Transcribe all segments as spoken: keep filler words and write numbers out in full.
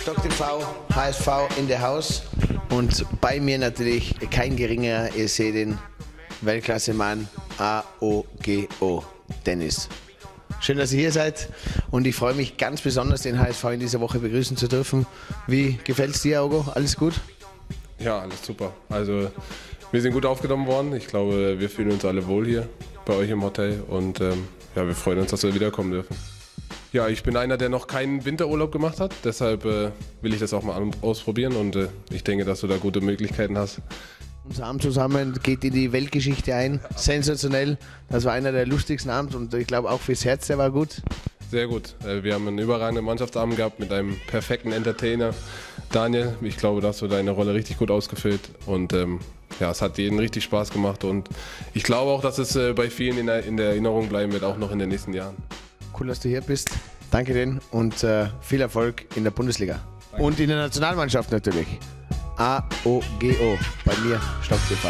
Stock T V, H S V in the house und bei mir natürlich kein geringer, ihr seht den Weltklasse-Mann Aogo, Dennis. Schön, dass ihr hier seid und ich freue mich ganz besonders, den H S V in dieser Woche begrüßen zu dürfen. Wie gefällt es dir, Aogo? Alles gut? Ja, alles super. Also wir sind gut aufgenommen worden. Ich glaube, wir fühlen uns alle wohl hier bei euch im Hotel und ähm, ja, wir freuen uns, dass wir wiederkommen dürfen. Ja, ich bin einer, der noch keinen Winterurlaub gemacht hat, deshalb äh, will ich das auch mal ausprobieren und äh, ich denke, dass du da gute Möglichkeiten hast. Unser Abend zusammen geht in die Weltgeschichte ein, sensationell. Das war einer der lustigsten Abende und ich glaube auch fürs Herz, der war gut. Sehr gut. Wir haben einen überragenden Mannschaftsabend gehabt mit einem perfekten Entertainer, Daniel. Ich glaube, da hast du deine Rolle richtig gut ausgefüllt und ähm, ja, es hat jeden richtig Spaß gemacht und ich glaube auch, dass es äh, bei vielen in der, in der Erinnerung bleiben wird, auch noch in den nächsten Jahren. Cool, dass du hier bist. Danke dir und äh, viel Erfolg in der Bundesliga. Danke. Und in der Nationalmannschaft natürlich. Aogo bei mir, Stock T V.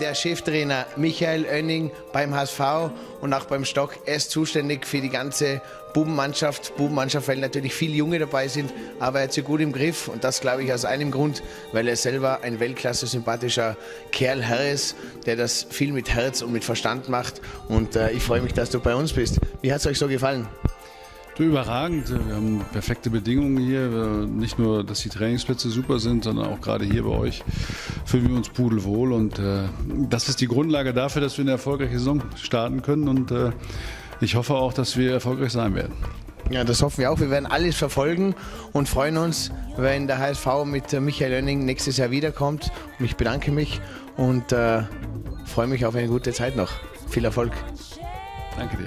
Der Cheftrainer Michael Oenning beim H S V und auch beim Stock. Er ist zuständig für die ganze Bubenmannschaft. Bubenmannschaft, weil natürlich viele Junge dabei sind, aber er hat sie gut im Griff. Und das glaube ich aus einem Grund, weil er selber ein Weltklasse-sympathischer Kerl, Herr ist, der das viel mit Herz und mit Verstand macht. Und äh, ich freue mich, dass du bei uns bist. Wie hat es euch so gefallen? Du, überragend. Wir haben perfekte Bedingungen hier. Nicht nur, dass die Trainingsplätze super sind, sondern auch gerade hier bei euch fühlen wir uns pudelwohl. Und äh, das ist die Grundlage dafür, dass wir eine erfolgreiche Saison starten können. Und äh, ich hoffe auch, dass wir erfolgreich sein werden. Ja, das hoffen wir auch. Wir werden alles verfolgen und freuen uns, wenn der H S V mit Michael Oenning nächstes Jahr wiederkommt. Und ich bedanke mich und äh, freue mich auf eine gute Zeit noch. Viel Erfolg. Danke dir.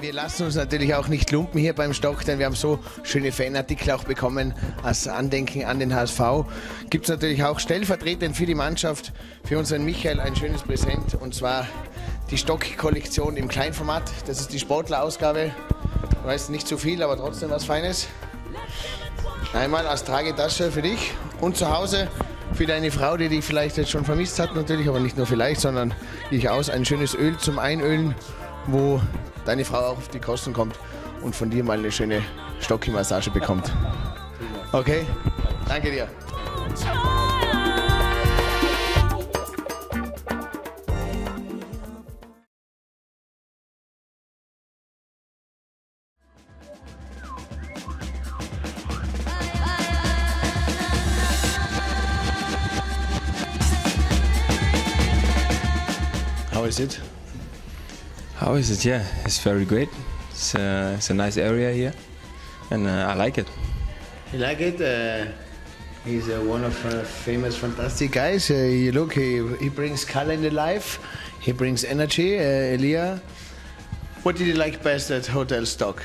Wir lassen uns natürlich auch nicht lumpen hier beim Stock, denn wir haben so schöne Fanartikel auch bekommen als Andenken an den H S V. Gibt es natürlich auch stellvertretend für die Mannschaft, für unseren Michael ein schönes Präsent und zwar die Stock-Kollektion im Kleinformat. Das ist die Sportlerausgabe. Ich weiß nicht so viel, aber trotzdem was Feines. Einmal als Tragetasche für dich und zu Hause für deine Frau, die dich vielleicht jetzt schon vermisst hat natürlich, aber nicht nur vielleicht, sondern ich aus ein schönes Öl zum Einölen, wo deine Frau auch auf die Kosten kommt und von dir mal eine schöne Stocki-Massage bekommt. Okay, danke dir. How is it? How is it? Yeah, it's very great. It's, uh, it's a nice area here, and uh, I like it. You like it? Uh, he's uh, one of uh, famous, fantastic guys. Uh, you look, he, he brings color in the life. He brings energy. Uh, Elia, what did you like best at Hotel Stock?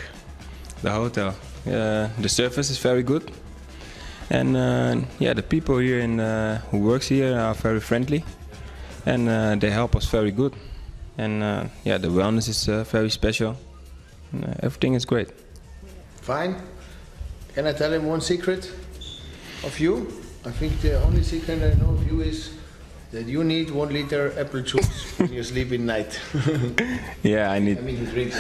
The hotel. Uh, the service is very good, and uh, yeah, the people here in, uh, who works here are very friendly, and uh, they help us very good. And uh, yeah, the wellness is uh, very special. And, uh, everything is great. Fine. Can I tell him one secret of you? I think the only secret I know of you is that you need one liter apple juice when you sleep at night. Yeah, I need. I mean, drink.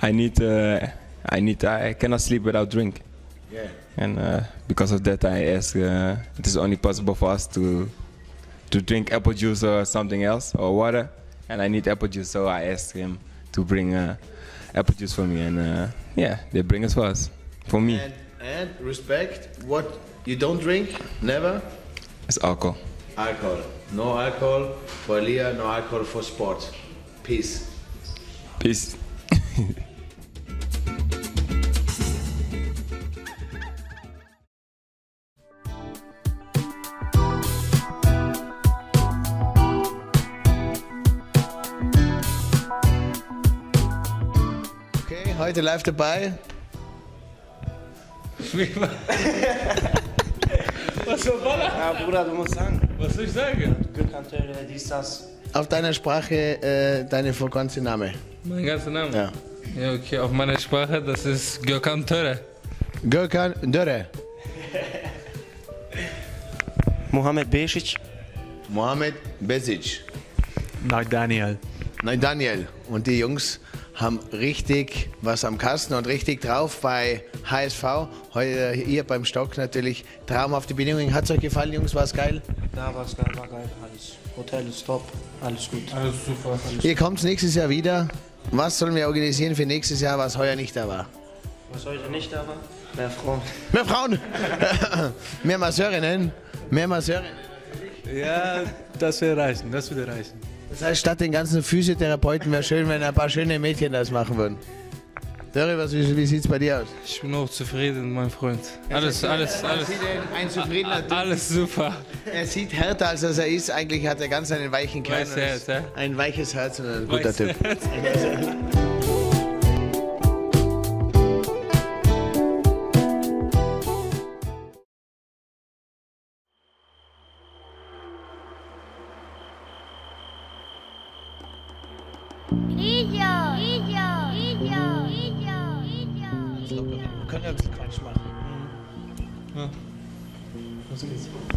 I need. Uh, I need. I cannot sleep without drink. Yeah. And uh, because of that, I ask. Uh, it is only possible for us to to drink apple juice or something else or water. And I need apple juice, so I asked him to bring uh, apple juice for me, and uh, yeah, they bring it for us, for me. And, and respect, what you don't drink, never? It's alcohol. Alcohol. No alcohol for Elia, no alcohol for sport. Peace. Peace. Heute live dabei. Was für ein Baller? Ja, Bruder, du musst sagen. Was soll ich sagen? Gökhan Töre, dies, das. Auf deiner Sprache, äh, dein ganzer Name. Mein ganzer Name? Ja. Ja, okay, auf meiner Sprache, das ist Gökhan Töre. Gökhan Töre. Muhammad Besic. Muhammad Besic. Nein, Daniel. Nein, Daniel. Und die Jungs haben richtig was am Kasten und richtig drauf bei H S V. Heute hier beim Stock natürlich. Traumhafte Bedingungen. Hat es euch gefallen, Jungs? War es geil? Ja, war es geil, war geil. Alles. Hotel ist top. Alles gut. Alles super. Alles Ihr kommt nächstes Jahr wieder. Was sollen wir organisieren für nächstes Jahr, was heuer nicht da war? Was heute nicht da war? Mehr Frauen. Mehr Frauen! Mehr Masseurinnen. Mehr Masseurinnen. Ja, das würde reichen. Das würde reichen. Das heißt, statt den ganzen Physiotherapeuten wäre schön, wenn ein paar schöne Mädchen das machen würden. Dörri, was, wie, wie sieht es bei dir aus? Ich bin auch zufrieden, mein Freund. Alles, alles, alles. Ein zufriedener Typ. Alles super. Er sieht härter, als er ist. Eigentlich hat er ganz einen weichen Kern. Weißes Herz, ja? Ein weiches Herz und ein guter Typ.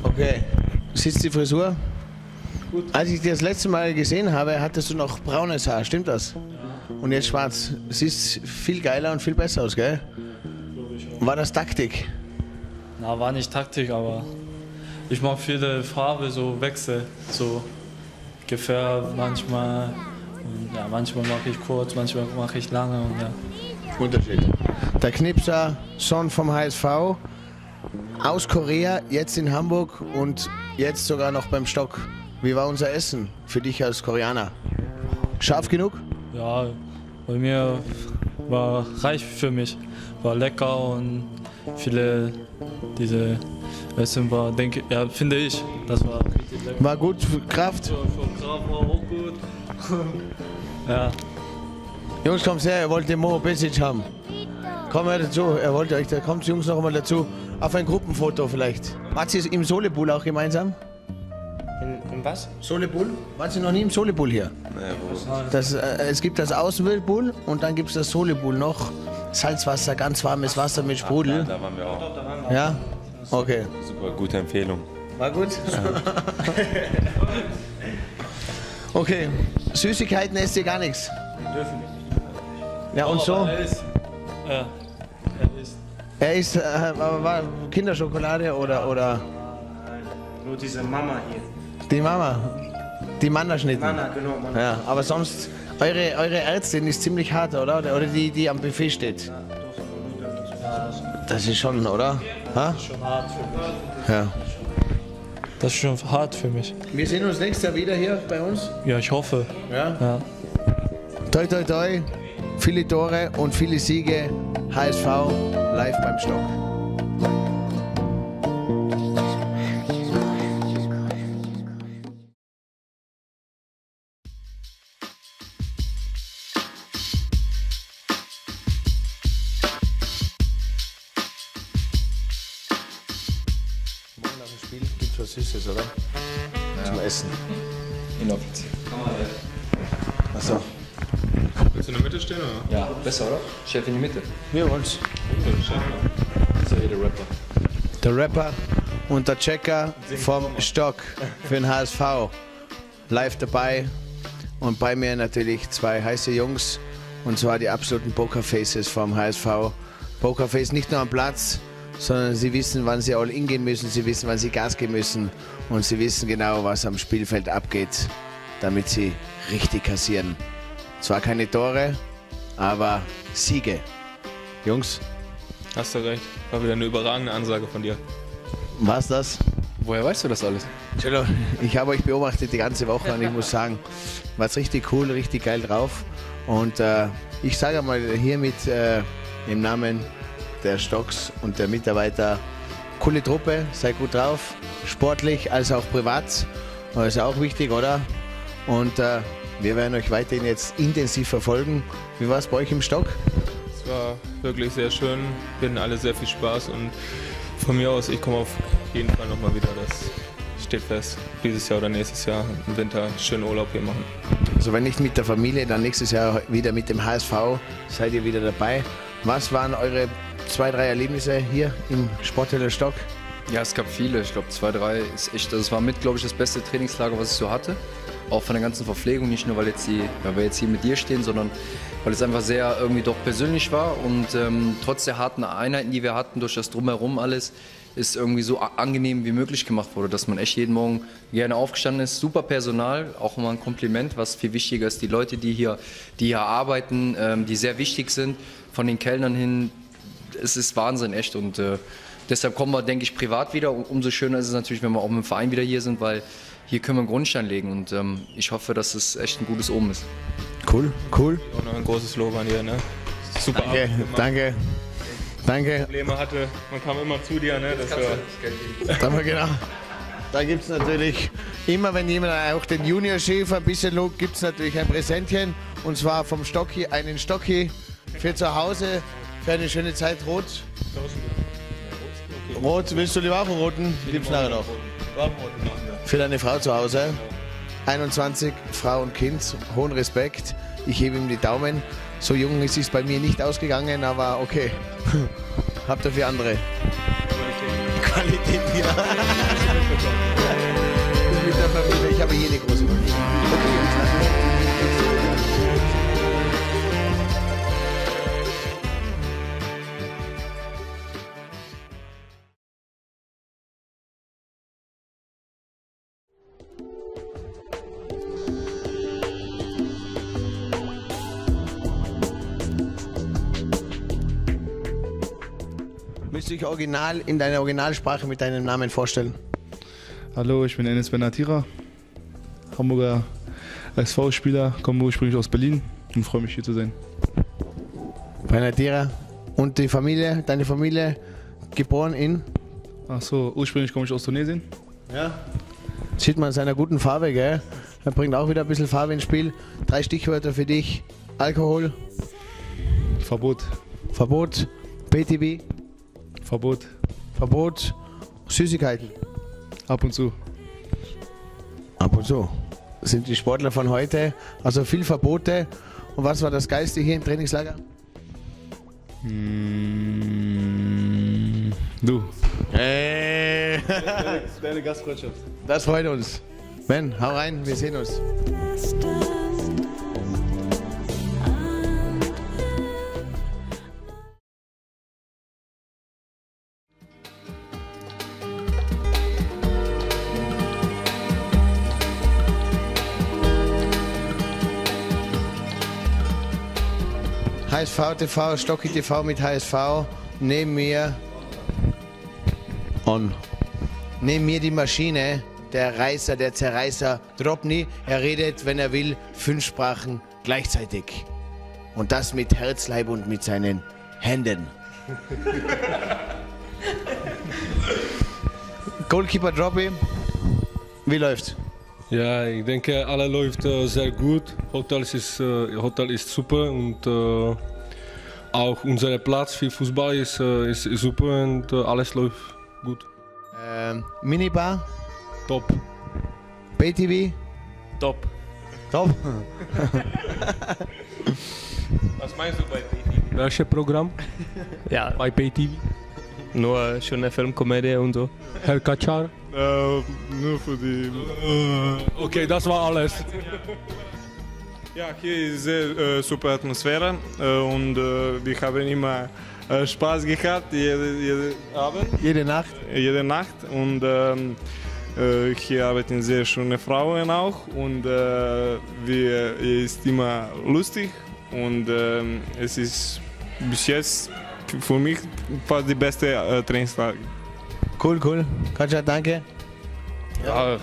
Okay. Sitzt die Frisur? Gut. Als ich dich das letzte Mal gesehen habe, hattest du noch braunes Haar, stimmt das? Ja. Und jetzt schwarz. Sieht viel geiler und viel besser aus, gell? War das Taktik? Na, war nicht Taktik, aber ich mache viele Farben, so Wechsel, so gefärbt manchmal. Und ja, manchmal mache ich kurz, manchmal mache ich lange und ja. Unterschied. Der Knipser, Son vom H S V, aus Korea, jetzt in Hamburg und jetzt sogar noch beim Stock. Wie war unser Essen für dich als Koreaner? Scharf genug? Ja, bei mir war reich für mich. War lecker und viele diese Essen war, denke, ja, finde ich, das war richtig lecker. War gut für Kraft? Für, für Kraft war auch gut. Ja. Jungs, kommt her, ihr wollt den Mo Besic haben. Kommt her dazu, er wollte euch, da kommt Jungs noch einmal dazu. Auf ein Gruppenfoto vielleicht. Wart ihr im Solepool auch gemeinsam? In, in was? Solepool? Wart ihr noch nie im Solepool hier? Naja, wo? Das, äh, es gibt das Außenwildpool und dann gibt es das Solepool noch. Salzwasser, ganz warmes Wasser mit Sprudel. Ach, da, da waren wir auch. Ja? Okay. Super, gute Empfehlung. War gut? Okay, Süßigkeiten esst ihr gar nichts? Dürfen wir nicht. Ja, und oh, so? Er ist, ja, er ist. Er ist, äh, war, war Kinderschokolade oder, oder? Nur diese Mama hier. Die Mama? Die Mannerschnitten? Manna, genau. Manna. Ja, aber sonst, eure, eure Ärztin ist ziemlich hart, oder? Oder die, die am Buffet steht? Ja, doch. Das ist schon, oder? Das ist schon hart für mich. Ja. Das ist schon hart für mich. Wir sehen uns nächstes Jahr wieder hier bei uns? Ja, ich hoffe. Ja? Ja. Toi, toi, toi. Viele Tore und viele Siege, H S V live beim Stock. Morgen nach dem Spiel gibt es was Süßes, oder? Ja. Zum Essen. Inoffiziell. Achso. Willst du in der Mitte stehen, oder? Ja, besser, oder? Chef in die Mitte. Wir wollen's. Das ist ja der Rapper. Der Rapper und der Checker vom Stock für den H S V. Live dabei und bei mir natürlich zwei heiße Jungs und zwar die absoluten Pokerfaces vom H S V. Pokerface nicht nur am Platz, sondern sie wissen, wann sie all in gehen müssen, sie wissen, wann sie Gas geben müssen und sie wissen genau, was am Spielfeld abgeht, damit sie richtig kassieren. Zwar keine Tore, aber Siege. Jungs? Hast du recht. War wieder eine überragende Ansage von dir. War's das? Woher weißt du das alles? Cello, ich habe euch beobachtet die ganze Woche und ich muss sagen, war's richtig cool, richtig geil drauf. Und äh, ich sage mal hiermit äh, im Namen der Stocks und der Mitarbeiter, coole Truppe, seid gut drauf, sportlich als auch privat. Das ist auch wichtig, oder? Und äh, wir werden euch weiterhin jetzt intensiv verfolgen. Wie war es bei euch im Stock? Es war wirklich sehr schön. Wir hatten alle sehr viel Spaß und von mir aus, ich komme auf auf jeden Fall nochmal wieder, das steht fest, dieses Jahr oder nächstes Jahr im Winter schönen Urlaub hier machen. Also wenn nicht mit der Familie, dann nächstes Jahr wieder mit dem H S V, seid ihr wieder dabei. Was waren eure zwei, drei Erlebnisse hier im Sporthotel Stock? Ja, es gab viele. Ich glaube, zwei, drei ist echt, das war mit, glaube ich, das beste Trainingslager, was ich so hatte. Auch von der ganzen Verpflegung, nicht nur, weil, jetzt die, weil wir jetzt hier mit dir stehen, sondern weil es einfach sehr irgendwie doch persönlich war. Und ähm, trotz der harten Einheiten, die wir hatten, durch das Drumherum alles, ist irgendwie so angenehm wie möglich gemacht wurde, dass man echt jeden Morgen gerne aufgestanden ist. Super Personal, auch immer ein Kompliment, was viel wichtiger ist. Die Leute, die hier, die hier arbeiten, ähm, die sehr wichtig sind, von den Kellnern hin, es ist Wahnsinn, echt. Und äh, deshalb kommen wir, denke ich, privat wieder. Umso schöner ist es natürlich, wenn wir auch mit dem Verein wieder hier sind, weil hier können wir einen Grundstein legen und ähm, ich hoffe, dass es echt ein gutes Oben ist. Cool, cool. Und noch ein großes Lob an dir, ne? Super. Danke, danke. Danke. Probleme hatte, man kam immer zu dir, ne? Das das war, genau. Da gibt es natürlich immer, wenn jemand auch den Junior-Schäfer ein bisschen lobt, gibt es natürlich ein Präsentchen. Und zwar vom Stocki, einen Stocki für zu Hause, für eine schöne Zeit. Rot. Rot, willst du die Waffen roten? Gibt's nachher noch. Für deine Frau zu Hause. einundzwanzig, Frau und Kind, hohen Respekt. Ich hebe ihm die Daumen. So jung ist es bei mir nicht ausgegangen, aber okay. Hab dafür andere. Qualität. Qualität, ja. Mit der Familie. Ich habe jede große Familie. Okay. Dich original in deiner Originalsprache mit deinem Namen vorstellen. Hallo, ich bin Enes Benatira, Hamburger S V-Spieler, komme ursprünglich aus Berlin und freue mich hier zu sein. Benatira, und die Familie, deine Familie, geboren in? Ach so, ursprünglich komme ich aus Tunesien. Ja. Das sieht man in seiner guten Farbe, gell? Er bringt auch wieder ein bisschen Farbe ins Spiel. Drei Stichwörter für dich: Alkohol, Verbot, Verbot, P T B. Verbot. Verbot. Süßigkeiten. Ab und zu. Ab und zu. Sind die Sportler von heute. Also viel Verbote. Und was war das Geiste hier im Trainingslager? Mm, du. Hey. Deine, deine Gastfreundschaft. Das freut uns. Ben, hau rein. Wir sehen uns. H S V T V, Stocki T V mit H S V, neben mir on. Neben mir die Maschine, der Reißer, der Zerreißer Drobny. Er redet, wenn er will, fünf Sprachen gleichzeitig. Und das mit Herz, Leib und mit seinen Händen. Goalkeeper Drobny, wie läuft's? Ja, ich denke, alle läuft äh, sehr gut. Hotel ist, äh, Hotel ist super und äh, auch unser Platz für Fußball ist, äh, ist super und äh, alles läuft gut. Ähm, Minibar? Top. P T V? Top. Top? Was meinst du bei P T V? Welches Programm? Ja, bei P T V? Nur schöne Filmkomödie und so. Herr Kaczar? Uh, nur für die... Uh, okay, das war alles. Ja, hier ist eine sehr äh, super Atmosphäre äh, und äh, wir haben immer äh, Spaß gehabt, jede, jede Abend. Jede Nacht. Äh, jede Nacht und äh, äh, hier arbeiten sehr schöne Frauen auch und äh, wir ist immer lustig und äh, es ist bis jetzt für mich fast die beste äh, Trainingslage. Cool, cool. Katja, danke. Ja,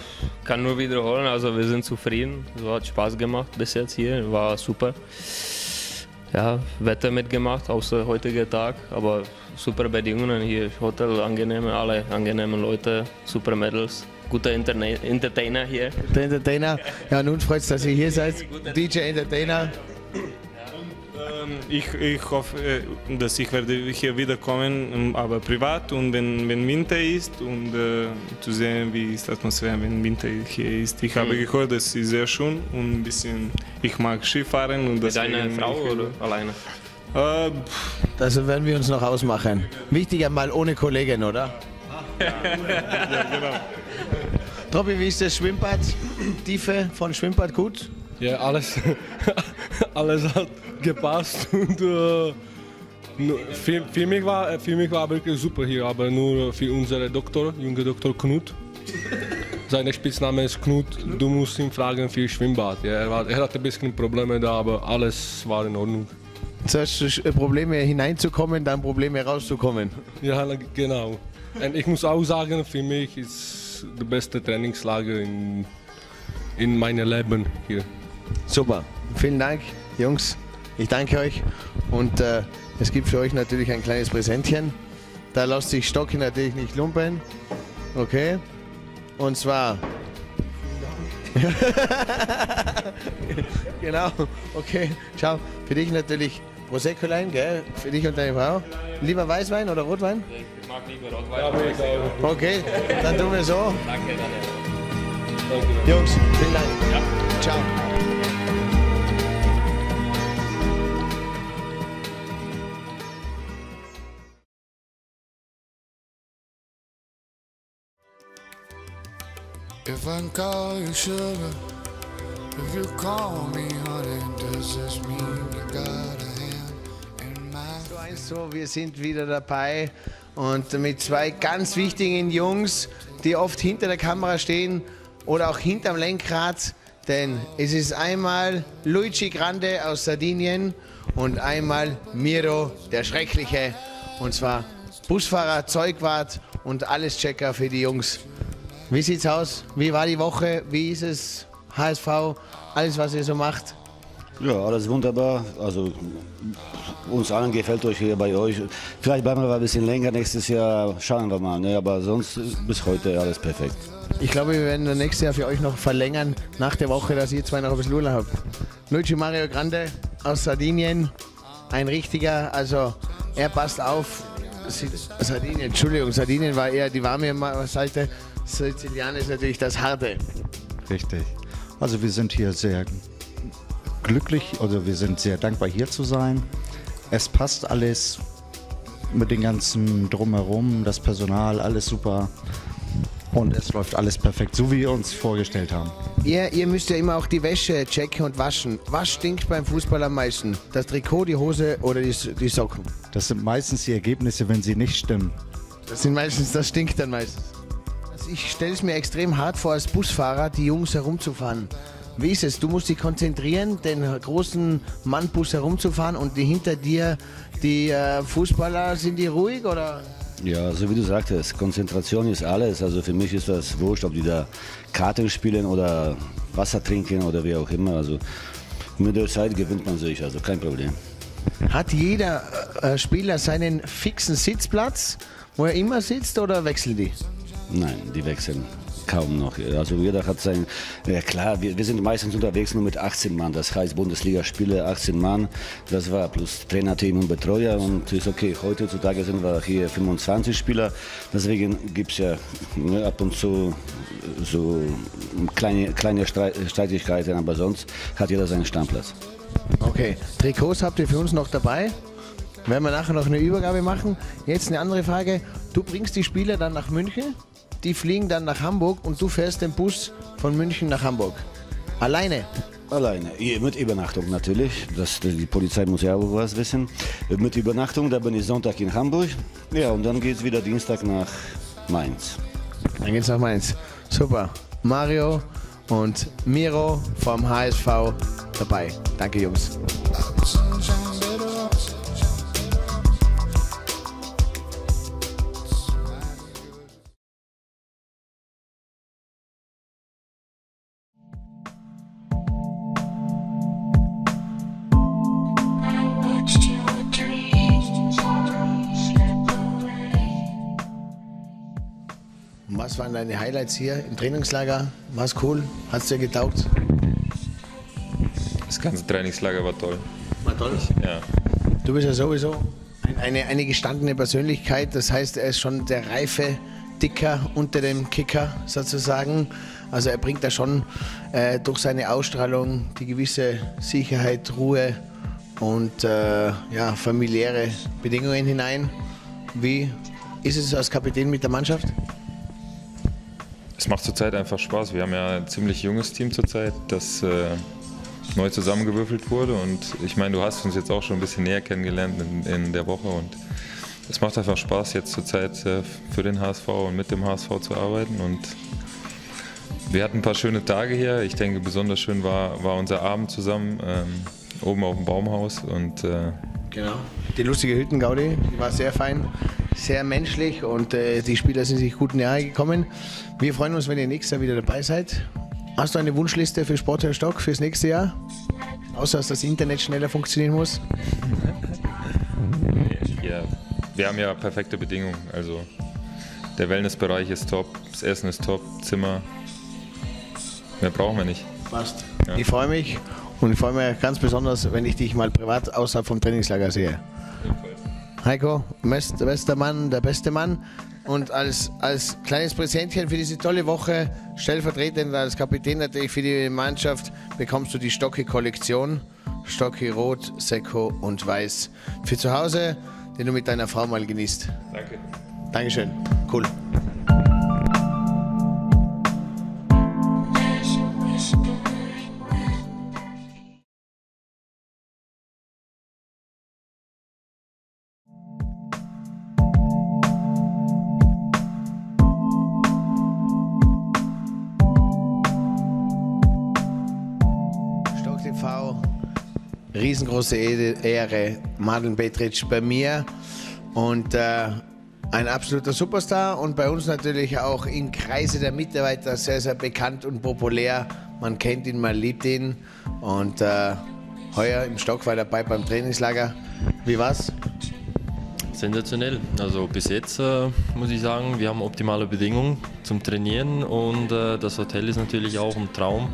kann nur wiederholen. Also wir sind zufrieden. So hat Spaß gemacht bis jetzt hier. War super. Ja, Wetter mitgemacht, außer heutiger Tag. Aber super Bedingungen hier. Hotel angenehm, alle angenehmen Leute, super Mädels. Guter Interne Entertainer hier. Guter Entertainer. Ja, nun freut es, dass ihr hier seid. D J Entertainer. Ich, ich hoffe, dass ich werde hier wiederkommen, aber privat und wenn, wenn Winter ist und äh, zu sehen, wie ist die Atmosphäre, wenn Winter hier ist. Ich habe hm. gehört, das ist sehr schön und ein bisschen, ich mag Skifahren. Und mit deiner Frau oder alleine? Äh, das werden wir uns noch ausmachen. Wichtig einmal ohne Kollegin, oder? Ja, ja, genau. Tobi, wie ist das Schwimmbad? Tiefe von Schwimmbad gut? Ja, alles, alles hat gepasst und äh, für, für, mich war, für mich war wirklich super hier, aber nur für unseren Doktor, junge Doktor Knut. Sein Spitzname ist Knut, du musst ihn fragen für Schwimmbad. Ja, er, war, er hatte ein bisschen Probleme da, aber alles war in Ordnung. Zuerst Probleme hineinzukommen, dann Probleme rauszukommen. Ja, genau. Und ich muss auch sagen, für mich ist das beste Trainingslager in, in meinem Leben hier. Super, vielen Dank, Jungs. Ich danke euch und äh, es gibt für euch natürlich ein kleines Präsentchen. Da lasst sich Stocki natürlich nicht lumpen. Okay, und zwar. Genau, okay, ciao. Für dich natürlich Proseccolein, gell? Für dich und deine Frau. Lieber Weißwein oder Rotwein? Ich mag lieber Rotwein. Ja, okay, dann tun wir so. Danke, Daniel. Jungs, vielen Dank. Ja. Ciao. If I call you sugar, if you call me honey, does this mean you got a hand in my... So, wir sind wieder dabei und mit zwei ganz wichtigen Jungs, die oft hinter der Kamera stehen oder auch hinterm Lenkrad, denn es ist einmal Luigi Grande aus Sardinien und einmal Miro, der Schreckliche, und zwar Busfahrer, Zeugwart und Alleschecker für die Jungs. Wie sieht's aus? Wie war die Woche? Wie ist es? H S V, alles was ihr so macht? Ja, alles wunderbar. Also uns allen gefällt euch hier bei euch. Vielleicht bleiben wir ein bisschen länger nächstes Jahr. Schauen wir mal. Ne? Aber sonst bis heute alles perfekt. Ich glaube, wir werden das nächste Jahr für euch noch verlängern nach der Woche, dass ihr zwei noch ein bisschen Urlaub habt. Luigi Mario Grande aus Sardinien, ein richtiger. Also er passt auf. Sardinien, Entschuldigung, Sardinien war eher die warme Seite. Sizilian ist natürlich das Harte. Richtig. Also wir sind hier sehr glücklich, also wir sind sehr dankbar hier zu sein. Es passt alles mit dem ganzen Drumherum, das Personal, alles super. Und es läuft alles perfekt, so wie wir uns vorgestellt haben. Ihr, ihr müsst ja immer auch die Wäsche checken und waschen. Was stinkt beim Fußball am meisten? Das Trikot, die Hose oder die, die Socken? Das sind meistens die Ergebnisse, wenn sie nicht stimmen. Das sind meistens, das stinkt dann meistens. Ich stelle es mir extrem hart vor, als Busfahrer die Jungs herumzufahren. Wie ist es? Du musst dich konzentrieren, den großen Mannbus herumzufahren und die hinter dir, die äh, Fußballer, sind die ruhig oder? Ja, so wie du sagtest, Konzentration ist alles. Also für mich ist das wurscht, ob die da Karten spielen oder Wasser trinken oder wie auch immer. Also mit der Zeit gewinnt man sich, also kein Problem. Hat jeder äh, Spieler seinen fixen Sitzplatz, wo er immer sitzt, oder wechseln die? Nein, die wechseln kaum noch. Also jeder hat sein, ja klar, wir, wir sind meistens unterwegs nur mit achtzehn Mann, das heißt Bundesliga-Spiele, achtzehn Mann, das war plus Trainerteam und Betreuer und ist okay, heutzutage sind wir hier fünfundzwanzig Spieler, deswegen gibt es ja ne, ab und zu so kleine, kleine Streitigkeiten, aber sonst hat jeder seinen Stammplatz. Okay, Trikots habt ihr für uns noch dabei? Werden wir nachher noch eine Übergabe machen. Jetzt eine andere Frage, du bringst die Spieler dann nach München? Die fliegen dann nach Hamburg und du fährst den Bus von München nach Hamburg. Alleine? Alleine. Mit Übernachtung natürlich. Das, die Polizei muss ja auch was wissen. Mit Übernachtung, da bin ich Sonntag in Hamburg. Ja, und dann geht es wieder Dienstag nach Mainz. Dann geht es nach Mainz. Super. Mario und Miro vom H S V dabei. Danke, Jungs. Was waren deine Highlights hier im Trainingslager? War es cool? Hat es dir getaugt? Das ganze Trainingslager war toll. War toll? Ja. Du bist ja sowieso eine, eine gestandene Persönlichkeit, das heißt, er ist schon der reife Dicker unter dem Kicker sozusagen. Also er bringt da schon äh, durch seine Ausstrahlung die gewisse Sicherheit, Ruhe und äh, ja, familiäre Bedingungen hinein. Wie ist es als Kapitän mit der Mannschaft? Es macht zurzeit einfach Spaß. Wir haben ja ein ziemlich junges Team zurzeit, das äh, neu zusammengewürfelt wurde. Und ich meine, du hast uns jetzt auch schon ein bisschen näher kennengelernt in, in der Woche. Und es macht einfach Spaß, jetzt zurzeit äh, für den H S V und mit dem H S V zu arbeiten. Und wir hatten ein paar schöne Tage hier. Ich denke, besonders schön war, war unser Abend zusammen, ähm, oben auf dem Baumhaus. Und, äh, genau. Die lustige Hüttengaudi, die war sehr fein, sehr menschlich und äh, die Spieler sind sich gut näher gekommen. Wir freuen uns, wenn ihr nächstes Jahr wieder dabei seid. Hast du eine Wunschliste für Sporthotel Stock fürs nächste Jahr? Außer, dass das Internet schneller funktionieren muss. Ja, wir haben ja perfekte Bedingungen. Also der Wellnessbereich ist top, das Essen ist top, Zimmer. Mehr brauchen wir nicht. Passt. Ja. Ich freue mich und ich freue mich ganz besonders, wenn ich dich mal privat außerhalb vom Trainingslager sehe. Heiko Westermann, der beste Mann, und als, als kleines Präsentchen für diese tolle Woche, stellvertretend als Kapitän natürlich für die Mannschaft, bekommst du die Stocke-Kollektion, Stocke Rot, Sekko und Weiß für zu Hause, den du mit deiner Frau mal genießt. Danke. Dankeschön, cool. Riesengroße Ehre, Mladen Petric bei mir und äh, ein absoluter Superstar und bei uns natürlich auch im Kreise der Mitarbeiter sehr, sehr bekannt und populär. Man kennt ihn, man liebt ihn und äh, heuer im Stock war er dabei beim Trainingslager. Wie war's? Sensationell. Also bis jetzt äh, muss ich sagen, wir haben optimale Bedingungen zum Trainieren und äh, das Hotel ist natürlich auch ein Traum.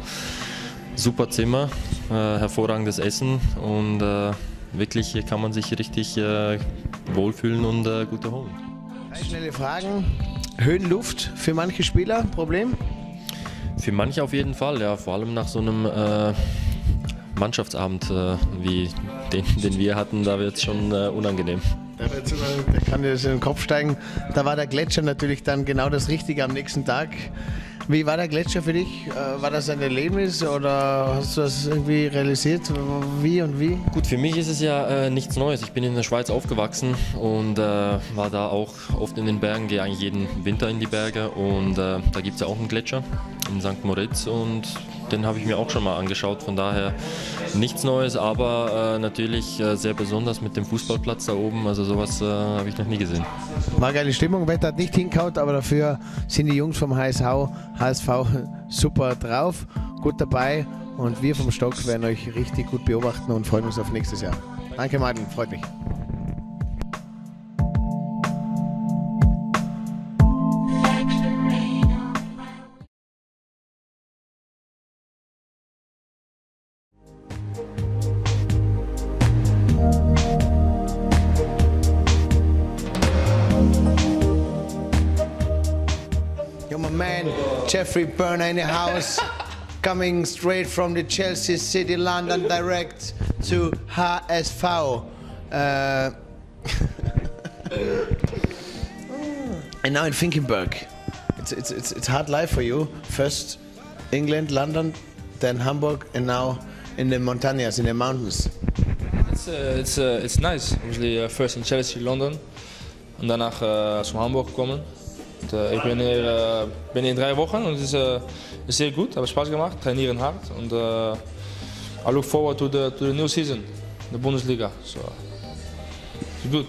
Super Zimmer, äh, hervorragendes Essen und äh, wirklich hier kann man sich richtig äh, wohlfühlen und äh, gut erholen. Drei schnelle Fragen. Höhenluft für manche Spieler, Problem? Für manche auf jeden Fall, ja, vor allem nach so einem äh, Mannschaftsabend äh, wie den, den wir hatten, da wird es schon äh, unangenehm. Da kann dir das in den Kopf steigen. Da war der Gletscher natürlich dann genau das Richtige am nächsten Tag. Wie war der Gletscher für dich? War das ein Erlebnis oder hast du das irgendwie realisiert? Wie und wie? Gut, für mich ist es ja äh, nichts Neues. Ich bin in der Schweiz aufgewachsen und äh, war da auch oft in den Bergen, gehe eigentlich jeden Winter in die Berge und äh, da gibt es ja auch einen Gletscher in Sankt Moritz und den habe ich mir auch schon mal angeschaut. Von daher nichts Neues, aber äh, natürlich äh, sehr besonders mit dem Fußballplatz da oben. Also sowas äh, habe ich noch nie gesehen. War geile Stimmung, Wetter hat nicht hingehaut, aber dafür sind die Jungs vom H S V super drauf, gut dabei und wir vom Stock werden euch richtig gut beobachten und freuen uns auf nächstes Jahr. Danke Mladen, freut mich. Jeffrey Bruma in the house, coming straight from the Chelsea City, London, direct to H S V. Uh, and now in Finkenberg. It's, it's, it's, it's hard life for you. First England, London, then Hamburg, and now in the montañas, in the mountains. It's, uh, it's, uh, it's nice. Obviously, uh, first in Chelsea, London, and then uh, to Hamburg coming. Und, äh, ich bin hier, äh, bin hier in drei Wochen und es ist, äh, ist sehr gut, habe Spaß gemacht, trainieren hart und äh, I look forward to the, to the new season, the Bundesliga. So it's good.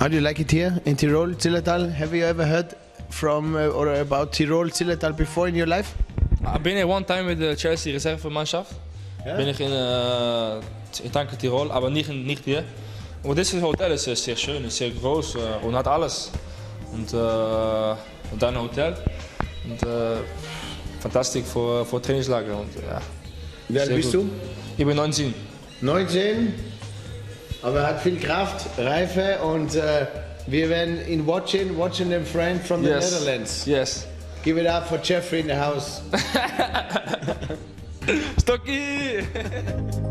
How do you like it here in Tyrol, Zillertal? Have you ever heard from uh, or about Tyrol, Zillertal before in your life? I've been here one time with the Chelsea Reserve Mannschaft. Yeah. Bin ich in, äh, in Tanke Tirol, aber nicht, nicht hier. Und dieses Hotel ist sehr schön, ist sehr groß äh, und hat alles. Und, äh, und dann ein Hotel und äh, fantastisch für, für Trainingslager. Und, ja, wie alt bist gut. du? Ich bin neunzehn. neunzehn? Aber er hat viel Kraft, Reife und uh, wir werden ihn watching, watching them friend from the yes. Netherlands. Yes. Give it up for Jeffrey in the house. Stocky!